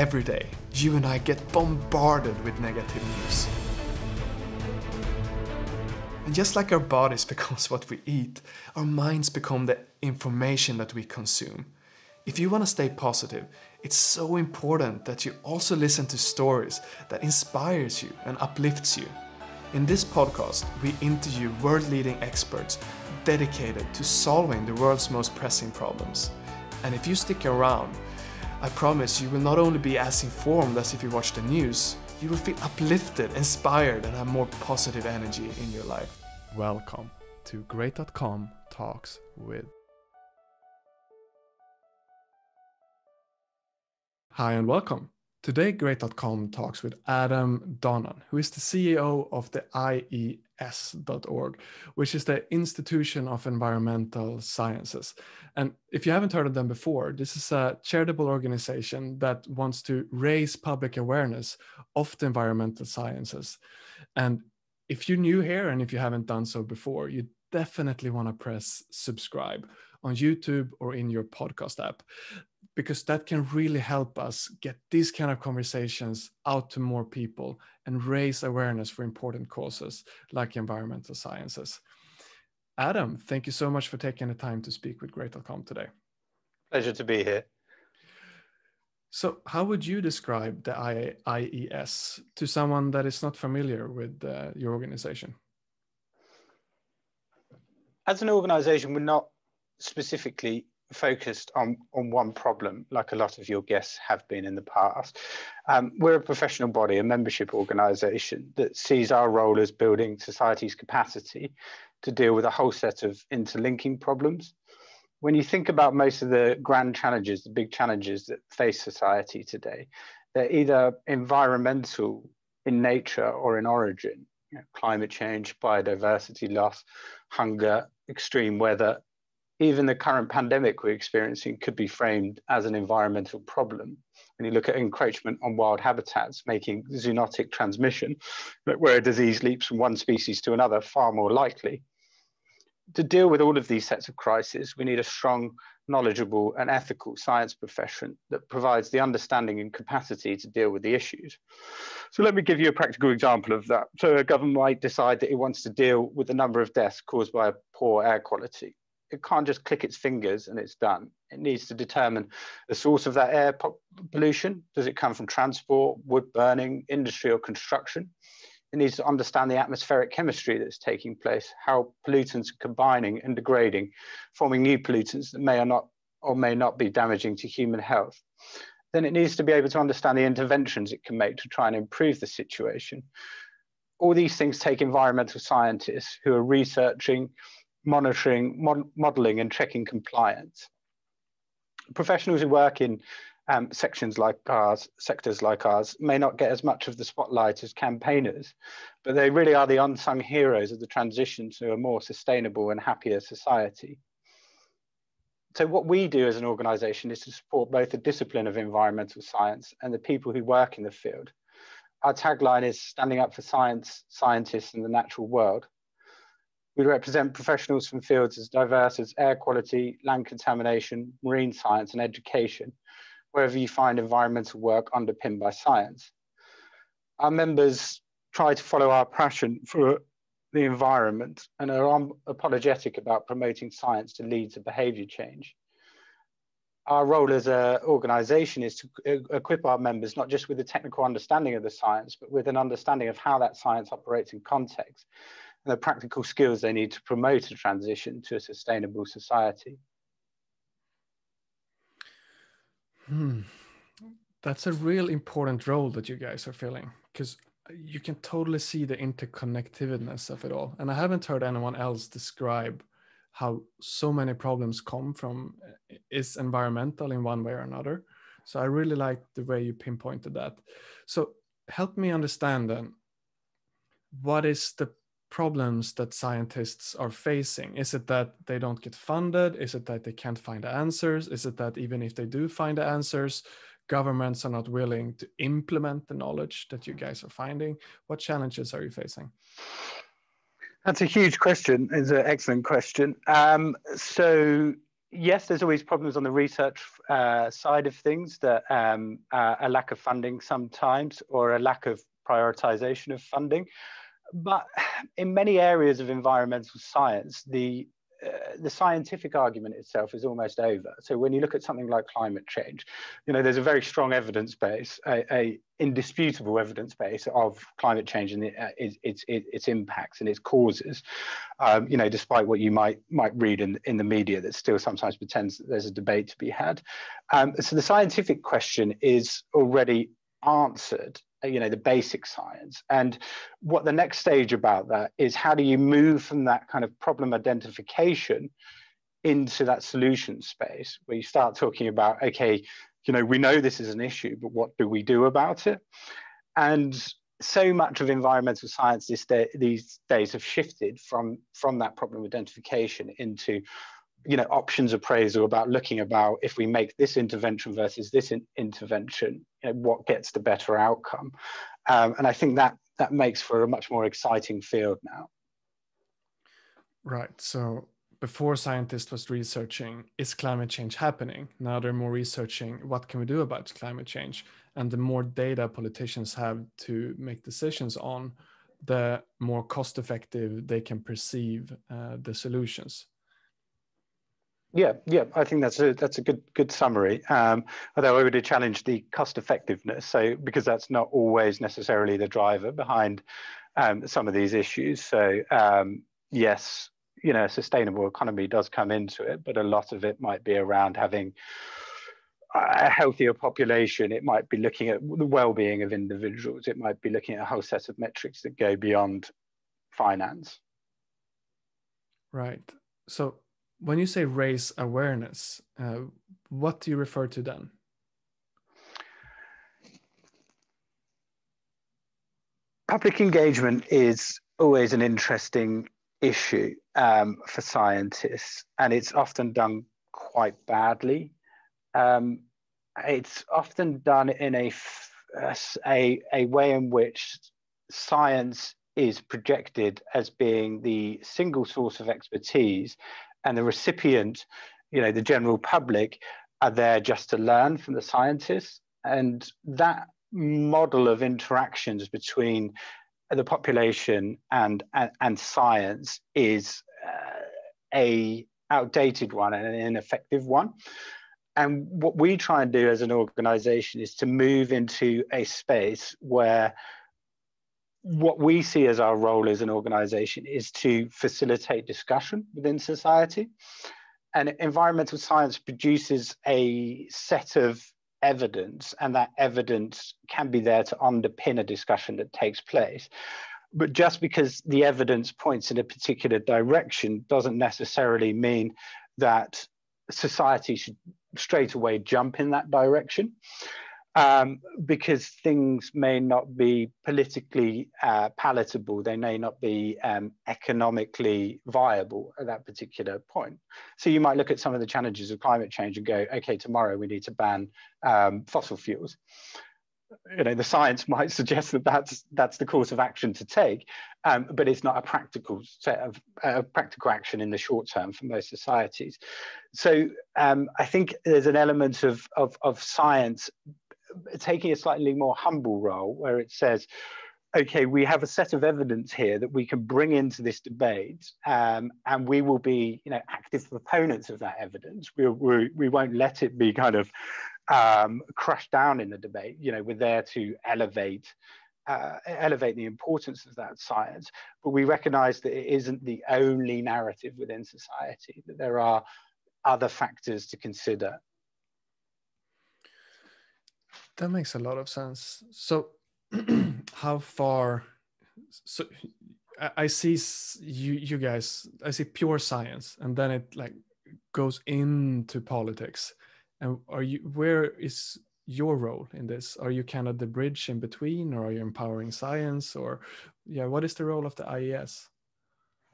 Every day, you and I get bombarded with negative news. And just like our bodies becomes what we eat, our minds become the information that we consume. If you want to stay positive, it's so important that you also listen to stories that inspires you and uplifts you. In this podcast, we interview world-leading experts dedicated to solving the world's most pressing problems. And if you stick around, I promise you will not only be as informed as if you watch the news, you will feel uplifted, inspired, and have more positive energy in your life. Welcome to Great.com Talks with. Hi and welcome. Today, Great.com talks with Adam Donnan, who is the CEO of the IES.org, which is the Institution of Environmental Sciences. And if you haven't heard of them before, this is a charitable organization that wants to raise public awareness of the environmental sciences. And if you're new here and if you haven't done so before, you definitely want to press subscribe on YouTube or in your podcast app, because that can really help us get these kind of conversations out to more people and raise awareness for important causes like environmental sciences. Adam, thank you so much for taking the time to speak with Great.com today. Pleasure to be here. So how would you describe the IES to someone that is not familiar with your organization? As an organization, we're not specifically focused on one problem, like a lot of your guests have been in the past. We're a professional body, a membership organisation that sees our role as building society's capacity to deal with a whole set of interlinking problems. When you think about most of the grand challenges, the big challenges that face society today, they're either environmental in nature or in origin. You know, climate change, biodiversity loss, hunger, extreme weather. Even the current pandemic we're experiencing could be framed as an environmental problem. When you look at encroachment on wild habitats, making zoonotic transmission, where a disease leaps from one species to another, far more likely. To deal with all of these sets of crises, we need a strong, knowledgeable and ethical science profession that provides the understanding and capacity to deal with the issues. So let me give you a practical example of that. So a government might decide that it wants to deal with the number of deaths caused by poor air quality. It can't just click its fingers and it's done. It needs to determine the source of that air pollution. Does it come from transport, wood burning, industry or construction? It needs to understand the atmospheric chemistry that's taking place, how pollutants are combining and degrading, forming new pollutants that may or may not be damaging to human health. Then it needs to be able to understand the interventions it can make to try and improve the situation. All these things take environmental scientists who are researching, monitoring, modeling and checking compliance. Professionals who work in sectors like ours may not get as much of the spotlight as campaigners, but they really are the unsung heroes of the transition to a more sustainable and happier society. So what we do as an organisation is to support both the discipline of environmental science and the people who work in the field. Our tagline is standing up for science, scientists and the natural world. We represent professionals from fields as diverse as air quality, land contamination, marine science and education, wherever you find environmental work underpinned by science. Our members try to follow our passion for the environment and are unapologetic about promoting science to lead to behaviour change. Our role as an organisation is to equip our members not just with a technical understanding of the science, but with an understanding of how that science operates in context, and the practical skills they need to promote a transition to a sustainable society. That's a real important role that you guys are filling, because you can totally see the interconnectedness of it all. And I haven't heard anyone else describe how so many problems come from is environmental in one way or another. So I really like the way you pinpointed that. So help me understand then, what is the problems that scientists are facing? Is it that they don't get funded? Is it that they can't find the answers? Is it that even if they do find the answers, governments are not willing to implement the knowledge that you guys are finding? What challenges are you facing? That's a huge question. It's an excellent question. So yes, there's always problems on the research side of things, that a lack of funding sometimes, or a lack of prioritization of funding. But in many areas of environmental science, the scientific argument itself is almost over. So when you look at something like climate change, you know, there's a very strong evidence base, a indisputable evidence base of climate change and its impacts and its causes. You know, despite what you might read in the media, that still sometimes pretends that there's a debate to be had. So the scientific question is already answered, you know, the basic science. And what the next stage about that is, how do you move from that kind of problem identification into that solution space, where you start talking about, okay, you know, we know this is an issue, but what do we do about it? And so much of environmental science these days have shifted from that problem identification into, you know, options appraisal, about looking about, if we make this intervention versus this intervention, you know, what gets the better outcome. And I think that makes for a much more exciting field now. Right. So before, scientists was researching, is climate change happening? Now they're more researching, what can we do about climate change? And the more data politicians have to make decisions on, the more cost effective they can perceive the solutions. Yeah, I think that's a good summary. Although I would challenge the cost effectiveness, so because that's not always necessarily the driver behind some of these issues. So yes, you know, a sustainable economy does come into it, but a lot of it might be around having a healthier population. It might be looking at the well-being of individuals. It might be looking at a whole set of metrics that go beyond finance. Right. So when you say raise awareness, what do you refer to then? Public engagement is always an interesting issue for scientists, and it's often done quite badly. It's often done in a way in which science is projected as being the single source of expertise, and the recipient, you know, the general public, are there just to learn from the scientists. And that model of interactions between the population and science is a outdated one and an ineffective one. And what we try and do as an organization is to move into a space where what we see as our role as an organization is to facilitate discussion within society. And environmental science produces a set of evidence, and that evidence can be there to underpin a discussion that takes place. But just because the evidence points in a particular direction doesn't necessarily mean that society should straight away jump in that direction. Because things may not be politically palatable, they may not be economically viable at that particular point. So you might look at some of the challenges of climate change and go, okay, tomorrow we need to ban fossil fuels. You know, the science might suggest that that's the course of action to take, but it's not a practical set of practical action in the short term for most societies. So I think there's an element of science taking a slightly more humble role, where it says, okay, we have a set of evidence here that we can bring into this debate, and we will be, you know, active proponents of that evidence. We won't let it be kind of crushed down in the debate. You know, we're there to elevate the importance of that science, but we recognize that it isn't the only narrative within society, that there are other factors to consider. That makes a lot of sense. So how far, so I see you guys, I see pure science, and then it like goes into politics. And are you, where is your role in this? Are you kind of the bridge in between, or are you empowering science, or yeah, what is the role of the IES?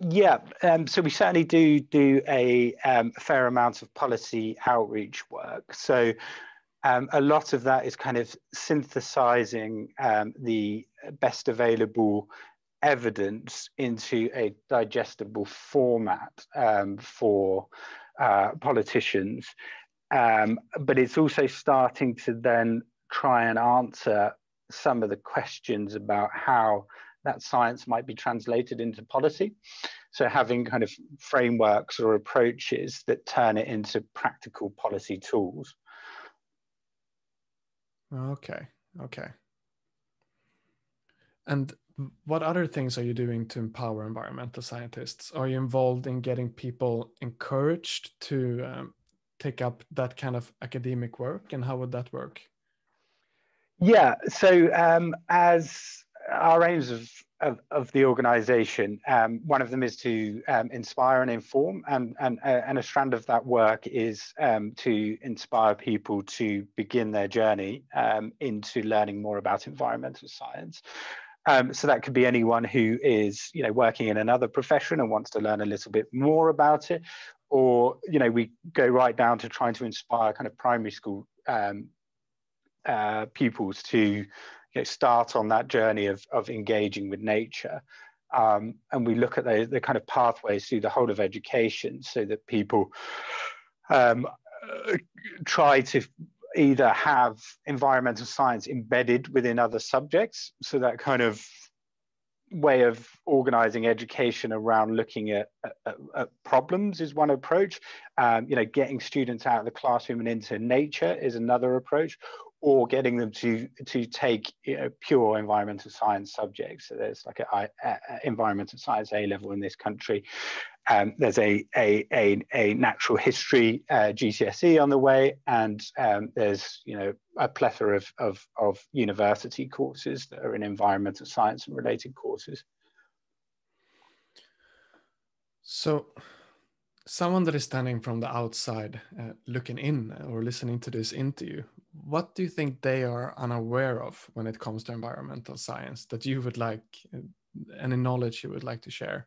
Yeah, so we certainly do a fair amount of policy outreach work. So a lot of that is kind of synthesizing the best available evidence into a digestible format for politicians, but it's also starting to then try and answer some of the questions about how that science might be translated into policy. So having kind of frameworks or approaches that turn it into practical policy tools. Okay, okay. And what other things are you doing to empower environmental scientists? Are you involved in getting people encouraged to take up that kind of academic work, and how would that work? Yeah, so as our aims of the organization, one of them is to inspire and inform, and a strand of that work is to inspire people to begin their journey into learning more about environmental science. So that could be anyone who is, you know, working in another profession and wants to learn a little bit more about it, or, you know, we go right down to trying to inspire kind of primary school pupils to, you know, start on that journey of engaging with nature. And we look at the kind of pathways through the whole of education so that people try to either have environmental science embedded within other subjects, so that kind of way of organizing education around looking at problems is one approach. You know, getting students out of the classroom and into nature is another approach, or getting them to take, you know, pure environmental science subjects. So there's like an environmental science A level in this country. There's a natural history GCSE on the way, and there's, you know, a plethora of university courses that are in environmental science and related courses. So someone that is standing from the outside, looking in or listening to this interview, what do you think they are unaware of when it comes to environmental science that you would like, any knowledge you would like to share?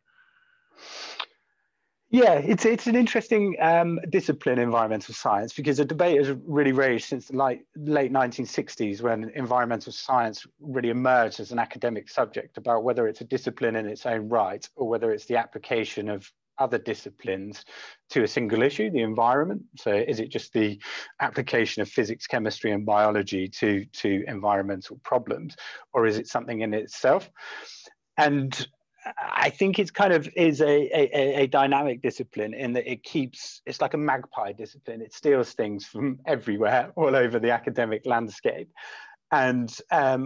Yeah, it's an interesting discipline, environmental science, because the debate has really raged since the late 1960s, when environmental science really emerged as an academic subject, about whether it's a discipline in its own right or whether it's the application of other disciplines to a single issue, the environment. So is it just the application of physics, chemistry, and biology to environmental problems, or is it something in itself? And I think it's kind of is a dynamic discipline in that it keeps, it's like a magpie discipline. It steals things from everywhere, all over the academic landscape. And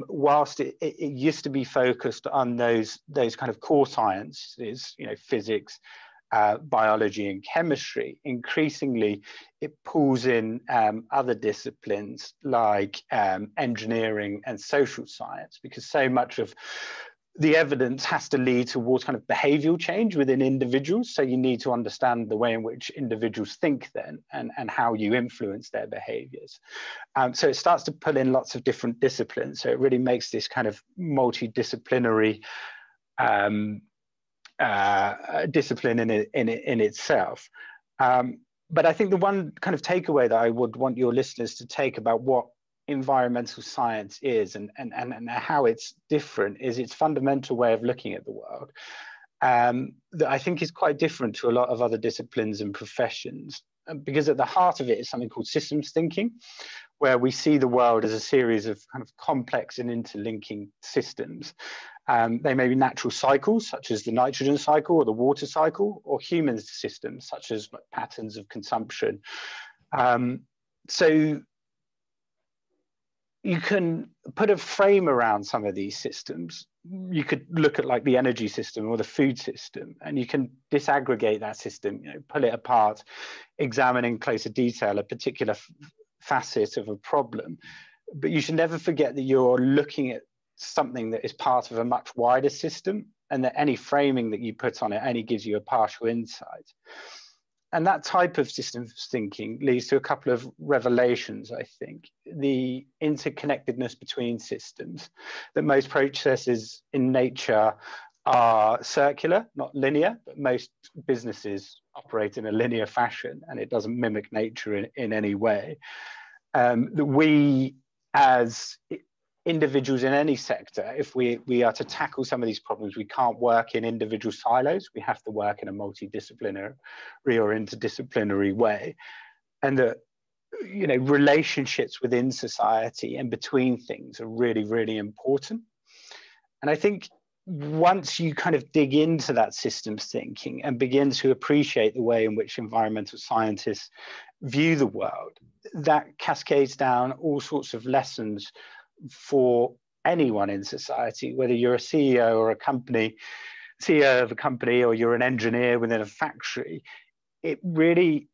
whilst it used to be focused on those kind of core sciences, you know, physics, biology, and chemistry, increasingly it pulls in other disciplines like engineering and social science, because so much of the evidence has to lead towards kind of behavioural change within individuals. So you need to understand the way in which individuals think then, and how you influence their behaviours. So it starts to pull in lots of different disciplines. So it really makes this kind of multidisciplinary discipline in itself. But I think the one kind of takeaway that I would want your listeners to take about what environmental science is and how it's different is its fundamental way of looking at the world, that I think is quite different to a lot of other disciplines and professions, because at the heart of it is something called systems thinking, where we see the world as a series of kind of complex and interlinking systems. They may be natural cycles, such as the nitrogen cycle or the water cycle, or human systems, such as like patterns of consumption. So you can put a frame around some of these systems. You could look at like the energy system or the food system, and you can disaggregate that system, you know, pull it apart, examine in closer detail a particular facet of a problem. But you should never forget that you're looking at something that is part of a much wider system, and that any framing that you put on it only gives you a partial insight. And that type of systems thinking leads to a couple of revelations, I think. The interconnectedness between systems, that most processes in nature are circular, not linear, but most businesses operate in a linear fashion, and it doesn't mimic nature in any way. That we as individuals in any sector, if we are to tackle some of these problems, we can't work in individual silos. We have to work in a multidisciplinary or interdisciplinary way. And that, you know, relationships within society and between things are really, really important. And I think once you kind of dig into that systems thinking and begin to appreciate the way in which environmental scientists view the world, that cascades down all sorts of lessons for anyone in society, whether you're a CEO or a company, CEO of a company, or you're an engineer within a factory. It really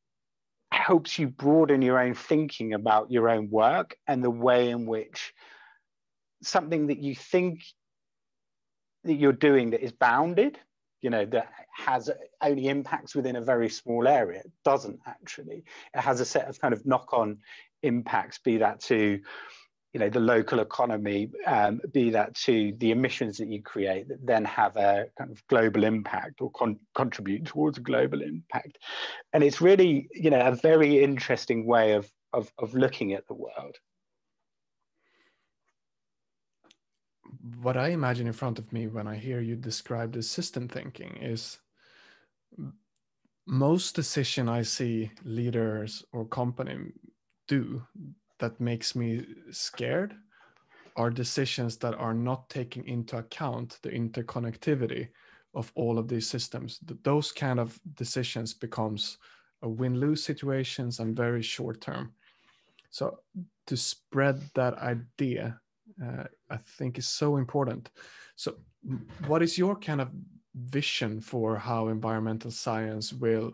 helps you broaden your own thinking about your own work and the way in which something that you think that you're doing that is bounded, you know, that has only impacts within a very small area, it doesn't actually. It has a set of kind of knock-on impacts, be that to, you know, the local economy, be that to the emissions that you create that then have a kind of global impact or contribute towards a global impact. And it's really, you know, a very interesting way of looking at the world. What I imagine in front of me when I hear you describe the system thinking is most decision I see leaders or company do that makes me scared are decisions that are not taking into account the interconnectivity of all of these systems. Those kind of decisions becomes a win-lose situations and very short term. So to spread that idea, I think is so important. So what is your kind of vision for how environmental science will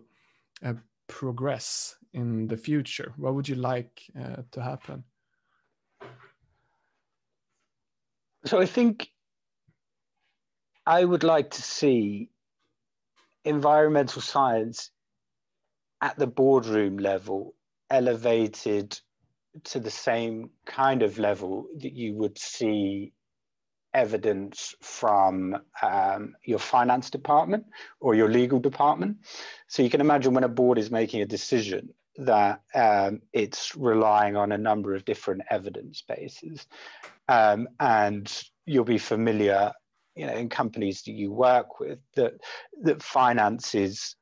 progress in the future? What would you like to happen? So I think I would like to see environmental science at the boardroom level elevated to the same kind of level that you would see evidence from your finance department or your legal department. So you can imagine when a board is making a decision that it's relying on a number of different evidence bases. And you'll be familiar, you know, in companies that you work with, that finance is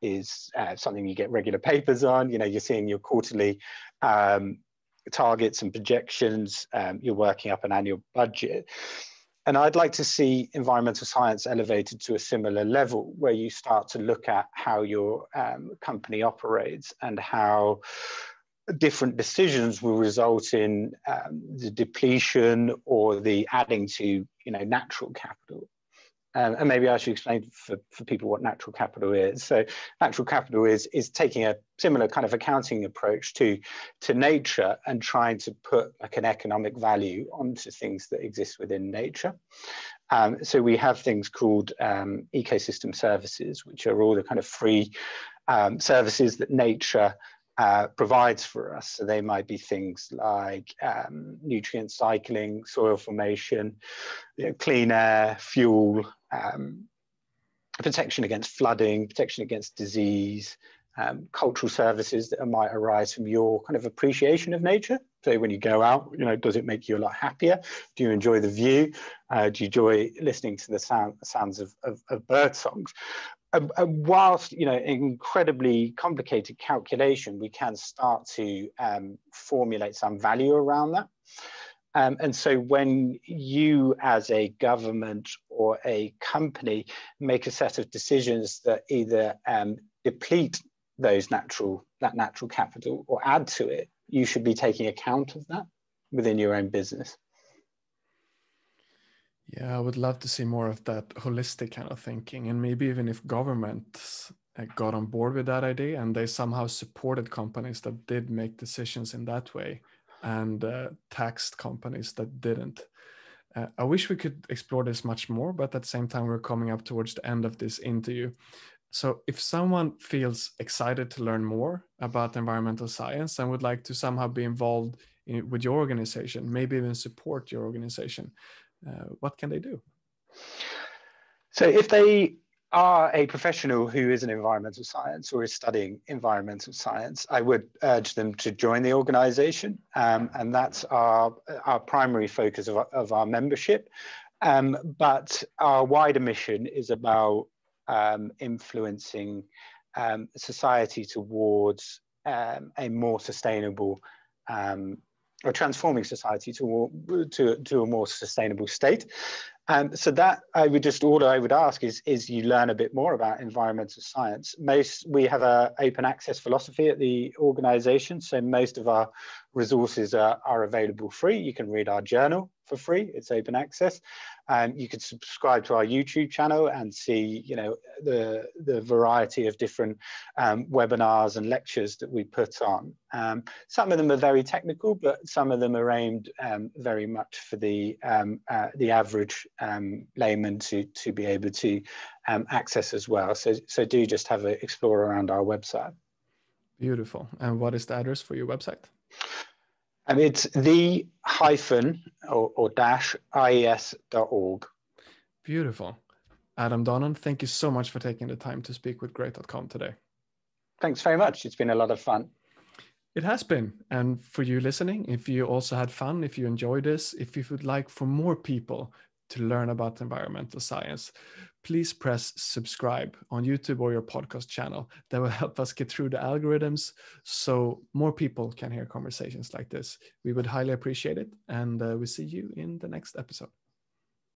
something you get regular papers on. You know, you're seeing your quarterly targets and projections, you're working up an annual budget. And I'd like to see environmental science elevated to a similar level where you start to look at how your company operates and how different decisions will result in the depletion or the adding to, you know, natural capital. And maybe I should explain for people what natural capital is. So natural capital is taking a similar kind of accounting approach to nature and trying to put like an economic value onto things that exist within nature. So we have things called ecosystem services, which are all the kind of free services that nature provides for us. So they might be things like nutrient cycling, soil formation, you know, clean air, fuel, protection against flooding, protection against disease, cultural services that might arise from your kind of appreciation of nature. So when you go out, you know, does it make you a lot happier? Do you enjoy the view? Do you enjoy listening to the sounds of bird songs? And whilst, you know, an incredibly complicated calculation, we can start to formulate some value around that. And so when you as a government or a company make a set of decisions that either deplete that natural capital or add to it, you should be taking account of that within your own business. Yeah, I would love to see more of that holistic kind of thinking, and maybe even if governments got on board with that idea and they somehow supported companies that did make decisions in that way and taxed companies that didn't. I wish we could explore this much more, but at the same time, we're coming up towards the end of this interview. So if someone feels excited to learn more about environmental science and would like to somehow be involved with your organization, maybe even support your organization, what can they do? So if they are a professional who is an environmental science or is studying environmental science, I would urge them to join the organization. And that's our primary focus of our membership. But our wider mission is about influencing society towards a more sustainable, or transforming society to a more sustainable state. So that I would just, all I would ask is you learn a bit more about environmental science. We have an open access philosophy at the organization, so most of our resources are available free. You can read our journal for free, it's open access. You can subscribe to our YouTube channel and see, you know, the variety of different webinars and lectures that we put on. Some of them are very technical, but some of them are aimed very much for the average layman to be able to access as well. So do just have a explore around our website. Beautiful. And what is the address for your website? And it's the-IES.org. Beautiful. Adam Donnan, thank you so much for taking the time to speak with Great.com today. Thanks very much. It's been a lot of fun. It has been. And for you listening, if you also had fun, if you enjoyed this, if you would like for more people to learn about environmental science, please press subscribe on YouTube or your podcast channel. That will help us get through the algorithms so more people can hear conversations like this. We would highly appreciate it, and we'll see you in the next episode.